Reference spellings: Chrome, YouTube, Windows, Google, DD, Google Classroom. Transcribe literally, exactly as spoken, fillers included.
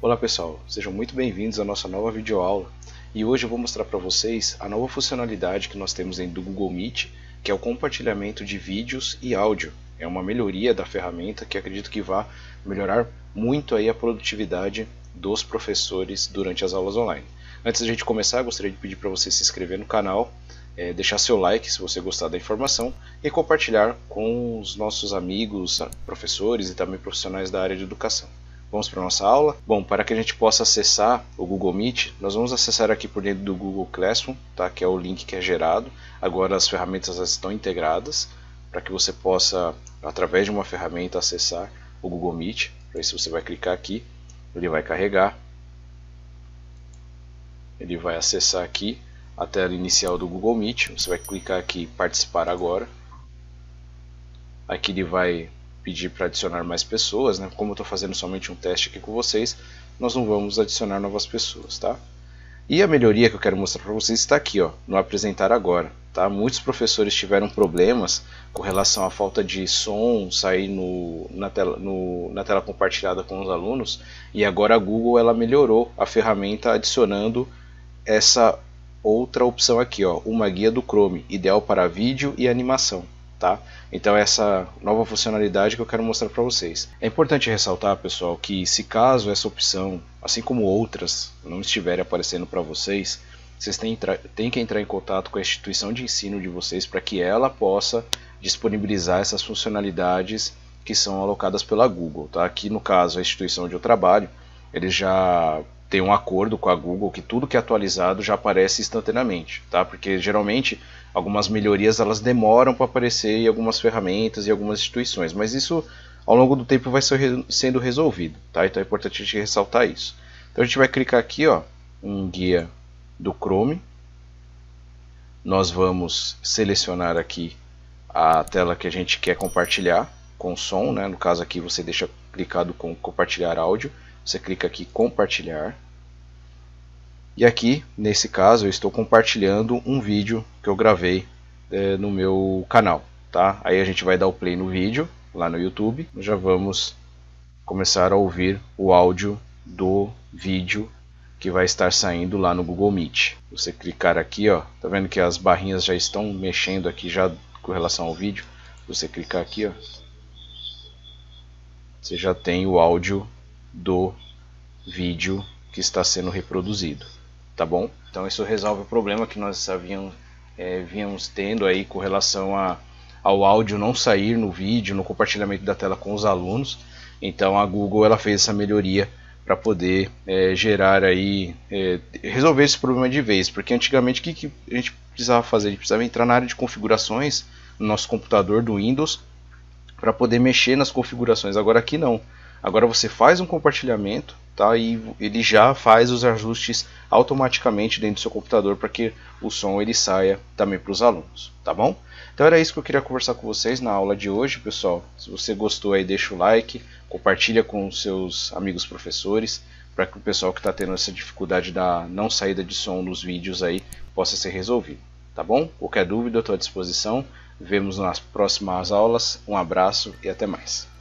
Olá pessoal, sejam muito bem-vindos à nossa nova videoaula e hoje eu vou mostrar para vocês a nova funcionalidade que nós temos dentro do Google Meet, que é o compartilhamento de vídeos e áudio. É uma melhoria da ferramenta que acredito que vá melhorar muito aí a produtividade dos professores durante as aulas online. Antes da gente começar, gostaria de pedir para você se inscrever no canal, é, deixar seu like se você gostar da informação e compartilhar com os nossos amigos, professores e também profissionais da área de educação. Vamos para a nossa aula? Bom, para que a gente possa acessar o Google Meet, nós vamos acessar aqui por dentro do Google Classroom, tá? Que é o link que é gerado. Agora as ferramentas estão integradas, para que você possa, através de uma ferramenta, acessar o Google Meet. Para isso você vai clicar aqui, ele vai carregar, ele vai acessar aqui a tela inicial do Google Meet. Você vai clicar aqui em participar agora. Aqui ele vai pedir para adicionar mais pessoas, né? Como eu estou fazendo somente um teste aqui com vocês, nós não vamos adicionar novas pessoas, tá? E a melhoria que eu quero mostrar para vocês está aqui, ó, no apresentar agora, tá? Muitos professores tiveram problemas com relação à falta de som sair no, na, tela, no, na tela compartilhada com os alunos, e agora a Google ela melhorou a ferramenta adicionando essa outra opção aqui, ó, uma guia do Chrome, ideal para vídeo e animação. Tá? Então essa nova funcionalidade que eu quero mostrar para vocês. É importante ressaltar, pessoal, que se caso essa opção, assim como outras, não estiver aparecendo para vocês, vocês têm, têm que entrar em contato com a instituição de ensino de vocês para que ela possa disponibilizar essas funcionalidades que são alocadas pela Google. Tá? Aqui no caso a instituição onde eu trabalho, eles já têm um acordo com a Google que tudo que é atualizado já aparece instantaneamente, tá? Porque geralmente algumas melhorias elas demoram para aparecer em algumas ferramentas e algumas instituições, mas isso ao longo do tempo vai ser, sendo resolvido, tá? Então é importante a gente ressaltar isso. Então a gente vai clicar aqui, ó, em guia do Chrome. Nós vamos selecionar aqui a tela que a gente quer compartilhar com som, né? No caso aqui você deixa clicado com compartilhar áudio, você clica aqui compartilhar. E aqui, nesse caso, eu estou compartilhando um vídeo que eu gravei é, no meu canal, tá? Aí a gente vai dar o play no vídeo, lá no YouTube. Já vamos começar a ouvir o áudio do vídeo que vai estar saindo lá no Google Meet. Você clicar aqui, ó, tá vendo que as barrinhas já estão mexendo aqui já com relação ao vídeo? Você clicar aqui, ó, você já tem o áudio do vídeo que está sendo reproduzido. Tá bom? Então isso resolve o problema que nós havíamos, é, vínhamos tendo aí com relação a, ao áudio não sair no vídeo, no compartilhamento da tela com os alunos. Então a Google ela fez essa melhoria para poder é, gerar aí, é, resolver esse problema de vez, porque antigamente o que, que a gente precisava fazer? A gente precisava entrar na área de configurações no nosso computador do Windows para poder mexer nas configurações. Agora aqui não. Agora você faz um compartilhamento, tá? E ele já faz os ajustes automaticamente dentro do seu computador para que o som ele saia também para os alunos, tá bom? Então era isso que eu queria conversar com vocês na aula de hoje, pessoal. Se você gostou aí, deixa o like, compartilha com seus amigos professores, para que o pessoal que está tendo essa dificuldade da não saída de som nos vídeos aí possa ser resolvido, tá bom? Qualquer dúvida eu estou à disposição, vemos nas próximas aulas, um abraço e até mais.